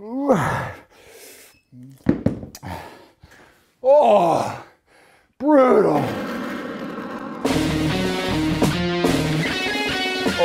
Oh, brutal.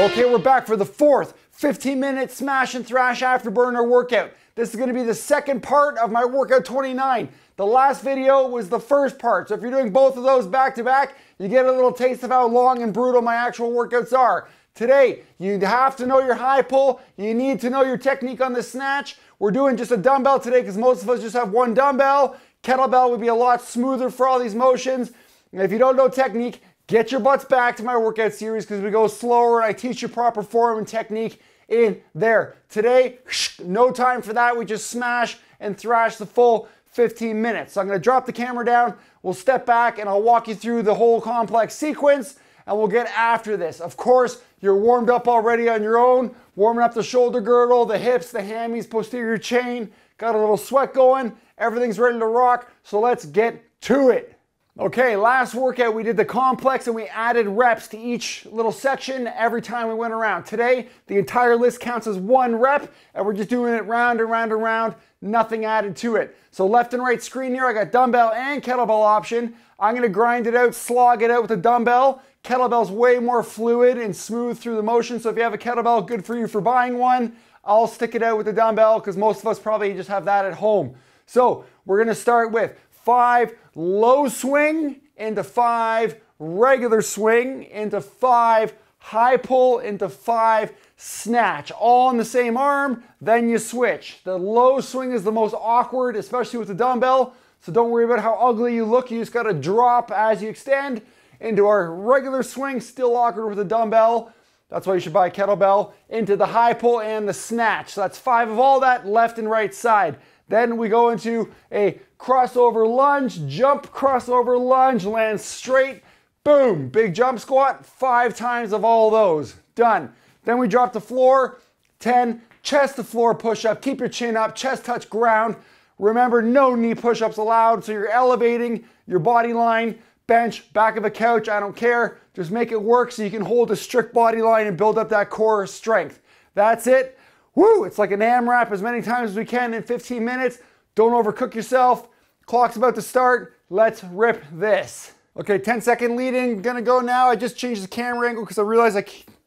Okay, we're back for the fourth 15-minute smash and thrash afterburner workout. This is going to be the second part of my workout 29. The last video was the first part, so if you're doing both of those back to back, you get a little taste of how long and brutal my actual workouts are. Today, you have to know your high pull, you need to know your technique on the snatch. We're doing just a dumbbell today because most of us just have one dumbbell. Kettlebell would be a lot smoother for all these motions. And if you don't know technique, get your butts back to my workout series because we go slower and I teach you proper form and technique in there. Today, no time for that, we just smash and thrash the full 15 minutes. So I'm gonna drop the camera down, we'll step back and I'll walk you through the whole complex sequence and we'll get after this. Of course, you're warmed up already on your own, warming up the shoulder girdle, the hips, the hammies, posterior chain, got a little sweat going, everything's ready to rock, so let's get to it. Okay, last workout we did the complex and we added reps to each little section every time we went around. Today, the entire list counts as one rep and we're just doing it round and round and round, nothing added to it. So left and right screen here, I got dumbbell and kettlebell option. I'm gonna grind it out, slog it out with a dumbbell. Kettlebell's way more fluid and smooth through the motion, so if you have a kettlebell, good for you for buying one. I'll stick it out with the dumbbell because most of us probably just have that at home. So we're gonna start with 5 low swing into 5 regular swing into 5 high pull into 5 snatch, all in the same arm, then you switch. The low swing is the most awkward, especially with the dumbbell, so don't worry about how ugly you look, you just gotta drop as you extend. Into our regular swing, still awkward with the dumbbell, that's why you should buy a kettlebell, into the high pull and the snatch. So that's 5 of all that left and right side. Then we go into a crossover lunge, jump, crossover lunge, land straight, boom, big jump squat, 5 times of all those, done. Then we drop to floor, 10, chest to floor push up, keep your chin up, chest touch ground. Remember, no knee push ups allowed, so you're elevating your body line. Bench, back of a couch, I don't care. Just make it work so you can hold a strict body line and build up that core strength. That's it. Woo, it's like an AMRAP as many times as we can in 15 minutes. Don't overcook yourself. Clock's about to start. Let's rip this. Okay, 10-second lead in, gonna go now. I just changed the camera angle because I realized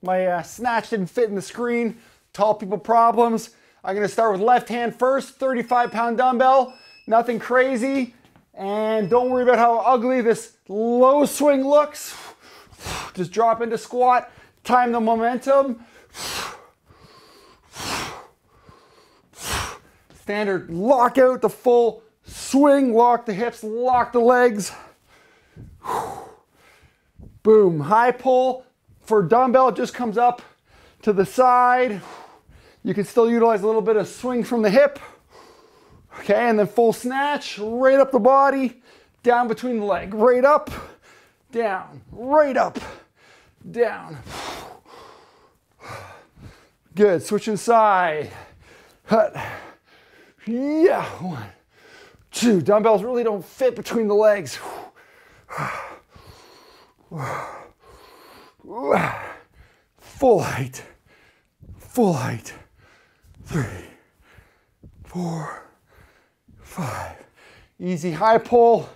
my snatch didn't fit in the screen. Tall people problems. I'm gonna start with left hand first, 35-pound dumbbell. Nothing crazy. And don't worry about how ugly this low swing looks. Just drop into squat, time the momentum. Standard lock out the full swing, lock the hips, lock the legs. Boom, high pull for dumbbell just comes up to the side. You can still utilize a little bit of swing from the hip. Okay, and then full snatch, right up the body, down between the leg, right up, down. Good, switch inside. Hut. Yeah, 1, 2. Dumbbells really don't fit between the legs. Full height, 3, 4, 5. Easy high pull,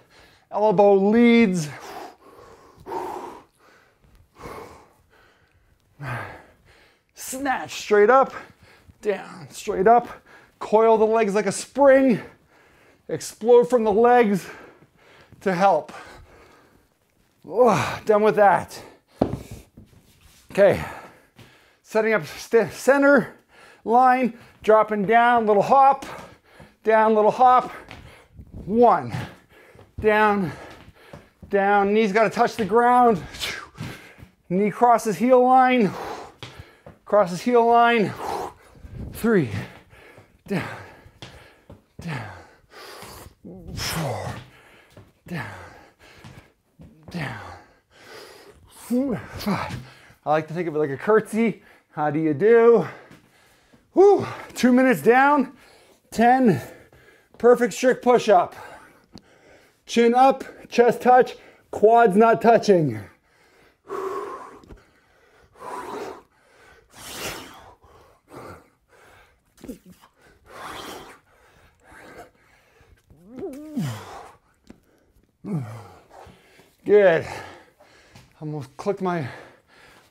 elbow leads. Snatch straight up, down, straight up. Coil the legs like a spring. Explode from the legs to help. Oh, done with that. Okay, setting up center line, dropping down, little hop. Down, little hop, 1, down, down, knees gotta touch the ground, knee crosses heel line, 3, down, down, 4, down, down, 5. I like to think of it like a curtsy, how do you do? Woo, 2 minutes down, 10. Perfect strict push-up. Chin up, chest touch, quads not touching. Good. Almost clicked my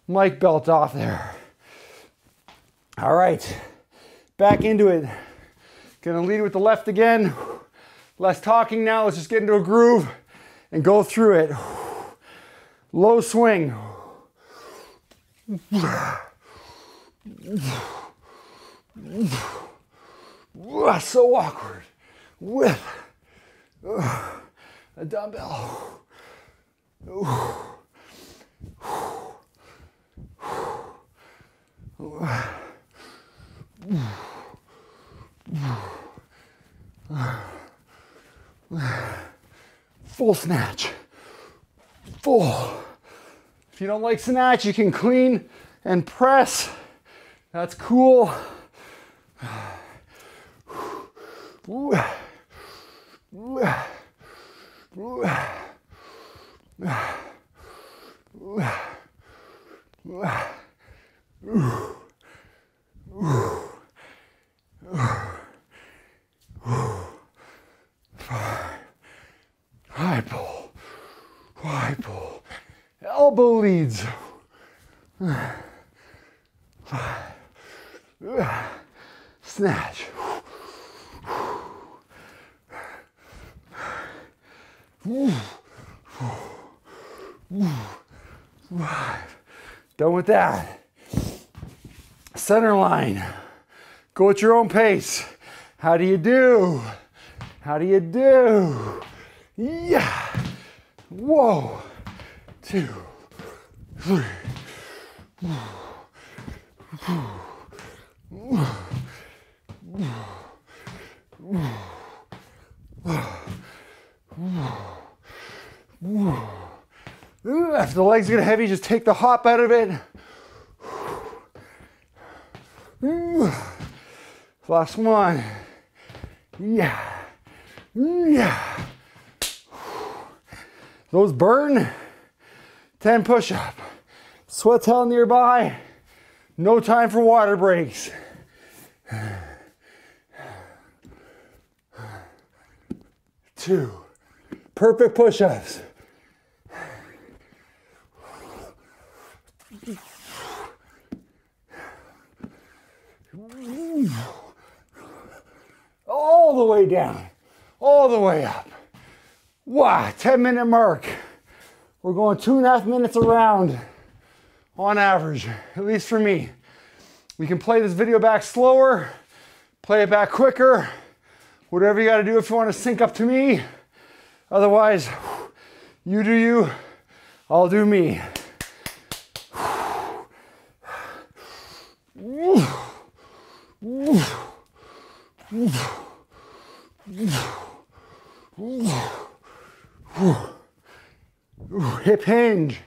mic belt off there. All right, back into it. Gonna lead with the left again. Less talking now. Let's just get into a groove and go through it. Low swing. So awkward. With a dumbbell. Full snatch. Full. If you don't like snatch, you can clean and press. That's cool. High pull, high pull, elbow leads. Snatch. Done with that. Center line. Go at your own pace. How do you do? How do you do? Yeah. Whoa. 2, 3. If the legs get heavy, just take the hop out of it. Last one. Yeah. Yeah. Those burn. 10 push-up. Sweat's held nearby. No time for water breaks. Two. Perfect push-ups. All the way down, all the way up. Wow, 10-minute mark. We're going 2.5 minutes around on average, at least for me. We can play this video back slower, play it back quicker, whatever you gotta do if you wanna sync up to me. Otherwise, you do you, I'll do me. Hip hinge.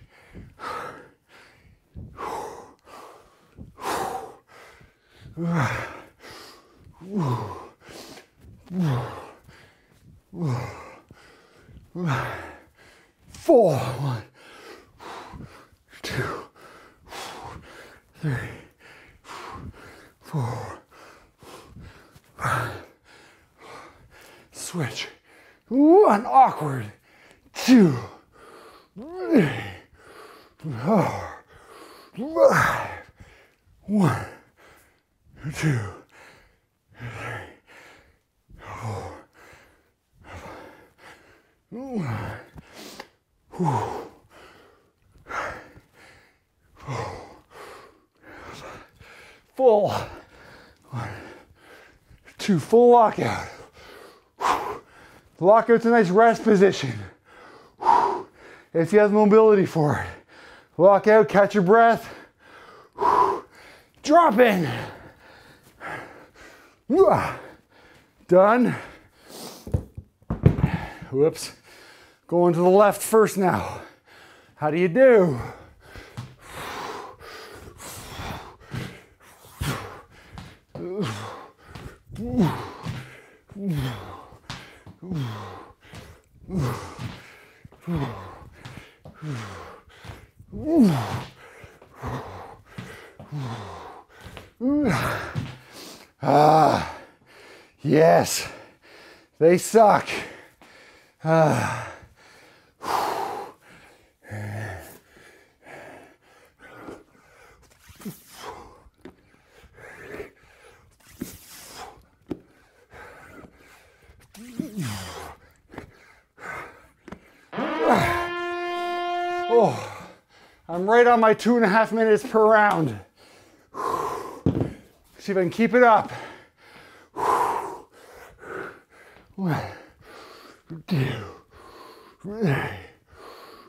Four. 1, 2, 3, 4, 5. Switch. 1, awkward. 2, 3, 4, 5. 1, 2, 3, 4, 5. Full. 1, 2, full lockout. Lockout's a nice rest position. If you have mobility for it. Lockout, catch your breath. Drop in. Done. Whoops. Going to the left first now. How do you do? Ah, yes, they suck. I'm right on my 2.5 minutes per round. See if I can keep it up. 1, 2, 3,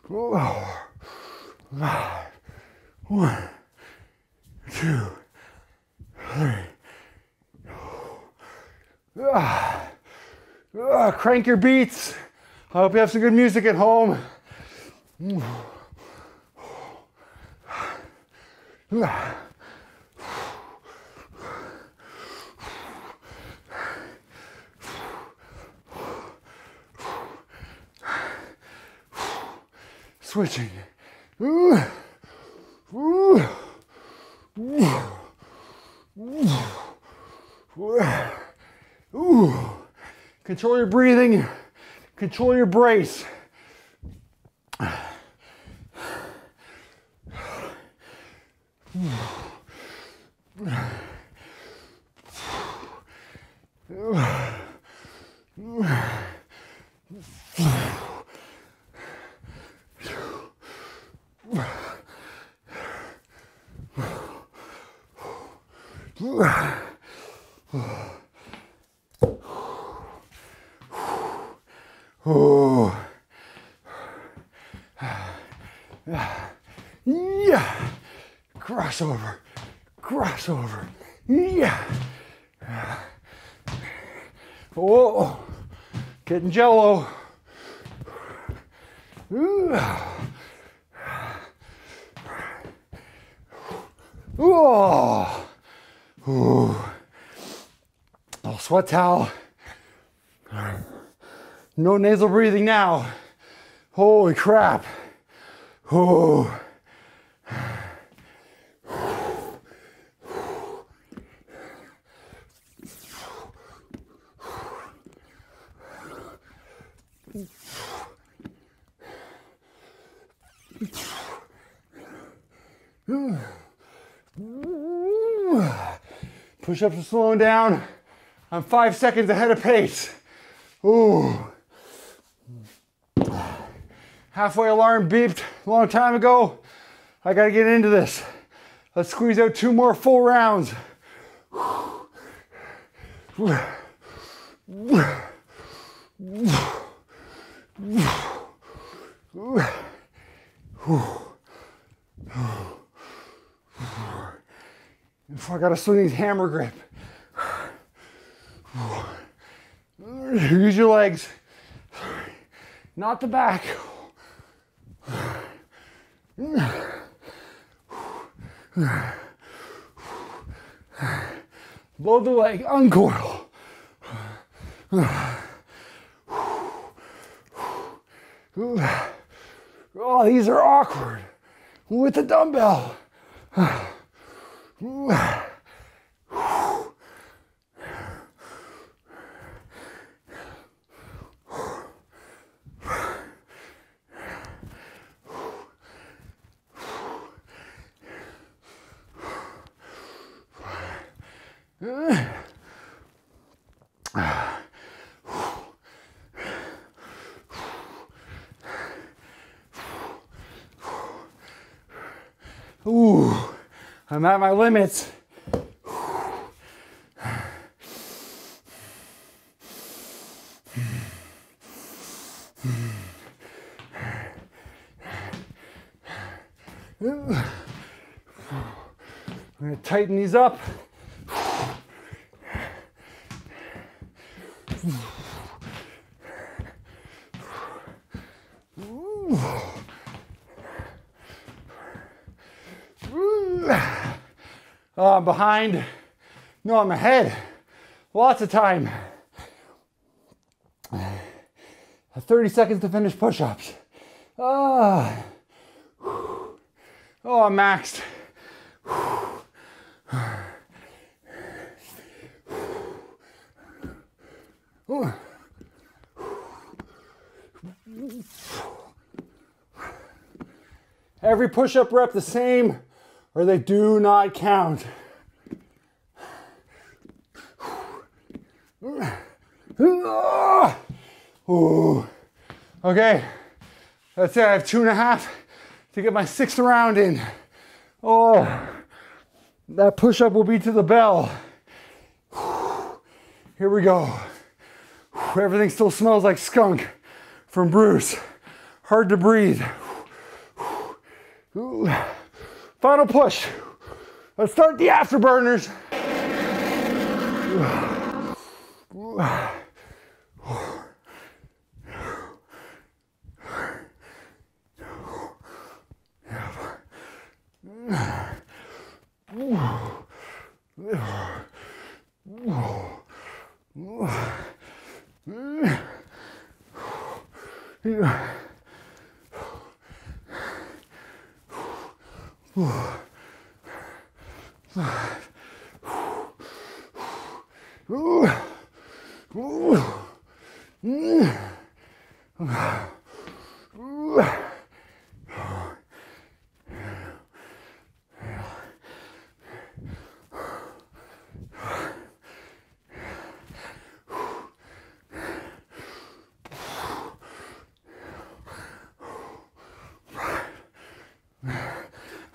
4, 5. 1, 2, 3. Crank your beats. I hope you have some good music at home. Switching. Control your breathing. Control your brace. Crossover, crossover, yeah. Whoa, getting jello. Oh, little sweat towel. No nasal breathing now. Holy crap. Oh. Push-ups are slowing down. I'm 5 seconds ahead of pace. Ooh. Halfway alarm beeped a long time ago. I gotta get into this. Let's squeeze out 2 more full rounds. I gotta swing these hammer grip. Use your legs, not the back. Blow the leg, uncoil. Oh, these are awkward with the dumbbell. Ooh. I'm at my limits. I'm going to tighten these up. Oh, I'm behind. No, I'm ahead. Lots of time. 30 seconds to finish push-ups. Oh, I'm maxed. Every push-up rep the same, or they do not count. Ooh. Okay, that's it. I have 2.5 to to get my sixth round in. Oh, that push-up will be to the bell. Here we go. Everything still smells like skunk from Bruce. Hard to breathe. Final push. Let's start the afterburners.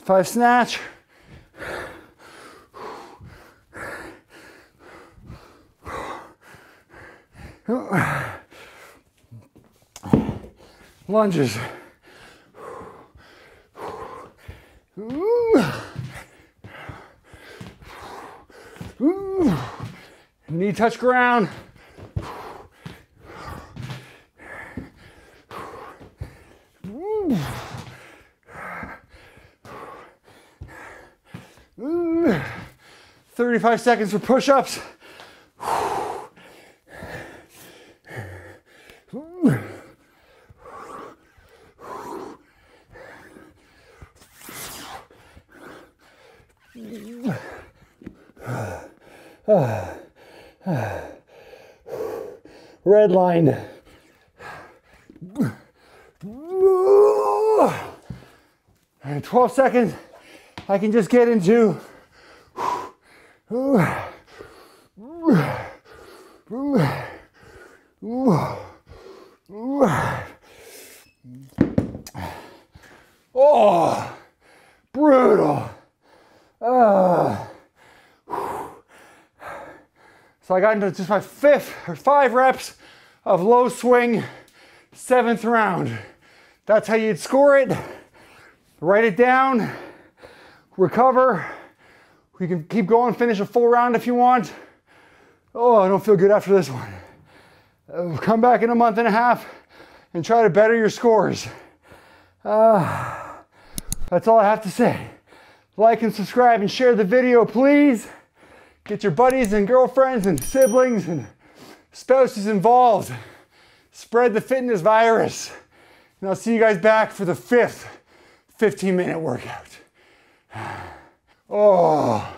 Five snatch. Lunges. Knee touch ground. Ooh. 35 seconds for push-ups. Red line. And 12 seconds. I can just get into oh, brutal. So I got into just my five reps of low swing, seventh round. That's how you'd score it. Write it down. Recover. You can keep going, finish a full round if you want. Oh, I don't feel good after this one. Come back in a month and a half and try to better your scores. That's all I have to say. Like and subscribe and share the video, please. Get your buddies and girlfriends and siblings and spouses involved. Spread the fitness virus. And I'll see you guys back for the fifth 15-minute workout. Oh.